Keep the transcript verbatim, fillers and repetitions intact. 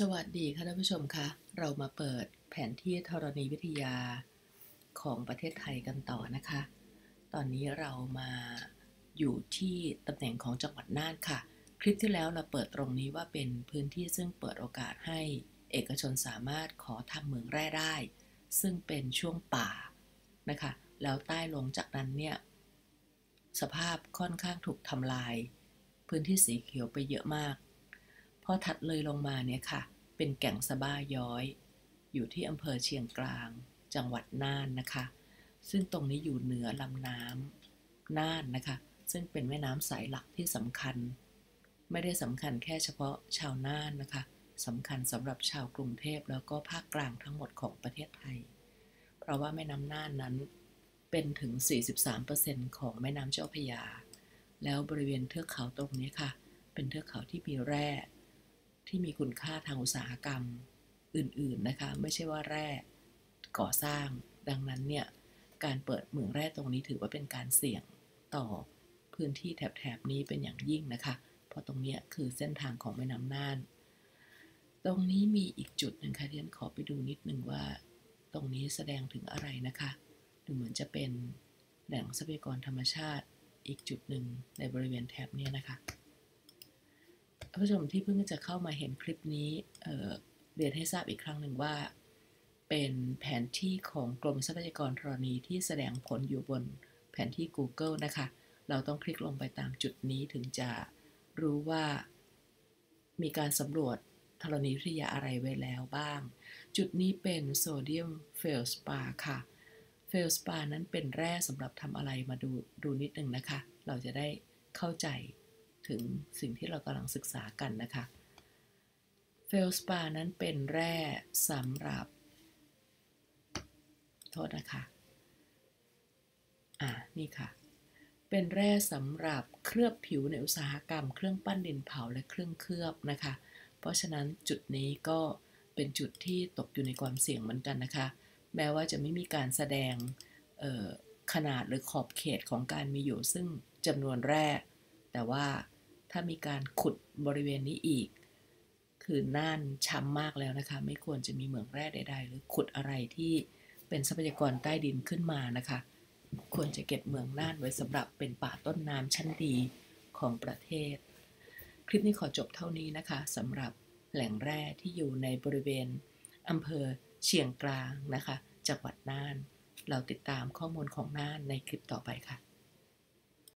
สวัสดีค่ะท่านผู้ชมคะเรามาเปิดแผนที่ธรณีวิทยาของประเทศไทยกันต่อนะคะตอนนี้เรามาอยู่ที่ตำแหน่งของจังหวัดน่านค่ะคลิปที่แล้วเราเปิดตรงนี้ว่าเป็นพื้นที่ซึ่งเปิดโอกาสให้เอกชนสามารถขอทำเหมืองแร่ได้ซึ่งเป็นช่วงป่านะคะแล้วใต้ลงจากนั้นเนี่ยสภาพค่อนข้างถูกทำลายพื้นที่สีเขียวไปเยอะมากพอถัดเลยลงมาเนี่ยค่ะเป็นแก่งสะบ้าย้อยอยู่ที่อำเภอเชียงกลางจังหวัดน่านนะคะซึ่งตรงนี้อยู่เหนือลำน้ำน่านนะคะซึ่งเป็นแม่น้ำสายหลักที่สำคัญไม่ได้สำคัญแค่เฉพาะชาวน่านนะคะสำคัญสำหรับชาวกรุงเทพแล้วก็ภาคกลางทั้งหมดของประเทศไทยเพราะว่าแม่น้ำน่านนั้นเป็นถึง สี่สิบสามเปอร์เซ็นต์ ของแม่น้ำเจ้าพระยาแล้วบริเวณเทือกเขาตรงนี้ค่ะเป็นเทือกเขาที่มีแร่ที่มีคุณค่าทางอุตสาหกรรมอื่นๆนะคะไม่ใช่ว่าแร่ก่อสร้างดังนั้นเนี่ยการเปิดเหมืองแร่ตรงนี้ถือว่าเป็นการเสี่ยงต่อพื้นที่แถบๆนี้เป็นอย่างยิ่งนะคะเพราะตรงนี้คือเส้นทางของแม่น้ำน่านตรงนี้มีอีกจุดหนึ่งค่ะที่ฉันขอไปดูนิดนึงว่าตรงนี้แสดงถึงอะไรนะคะดูเหมือนจะเป็นแหล่งทรัพยากรธรรมชาติอีกจุดหนึ่งในบริเวณแถบนี้นะคะท่านผู้ชมที่เพิ่งจะเข้ามาเห็นคลิปนี้ เอ่อ เรียนให้ทราบอีกครั้งหนึ่งว่าเป็นแผนที่ของกรมทรัพยากรธรณีที่แสดงผลอยู่บนแผนที่ Google นะคะเราต้องคลิกลงไปตามจุดนี้ถึงจะรู้ว่ามีการสำรวจธรณีวิทยาอะไรไว้แล้วบ้างจุดนี้เป็นโซเดียมเฟลสปาร์ค่ะเฟลสปาร์นั้นเป็นแร่สำหรับทำอะไรมาดูดูนิดนึงนะคะเราจะได้เข้าใจถึงสิ่งที่เรากำลังศึกษากันนะคะเฟลสปาร์นั้นเป็นแร่สำหรับโทษนะคะอ่านี่ค่ะเป็นแร่สำหรับเคลือบผิวในอุตสาหกรรมเครื่องปั้นดินเผาและเครื่องเคลือบนะคะเพราะฉะนั้นจุดนี้ก็เป็นจุดที่ตกอยู่ในความเสี่ยงเหมือนกันนะคะแม้ว่าจะไม่มีการแสดงขนาดหรือขอบเขตของการมีอยู่ซึ่งจำนวนแร่แต่ว่าถ้ามีการขุดบริเวณนี้อีกคือน่านช้ำมากแล้วนะคะไม่ควรจะมีเหมืองแร่ใดๆหรือขุดอะไรที่เป็นทรัพยากรใต้ดินขึ้นมานะคะควรจะเก็บเมืองน่านไว้สำหรับเป็นป่าต้นน้ำชั้นดีของประเทศคลิปนี้ขอจบเท่านี้นะคะสำหรับแหล่งแร่ที่อยู่ในบริเวณอำเภอเชียงกลางนะคะจังหวัดน่านเราติดตามข้อมูลของน่านในคลิปต่อไปค่ะ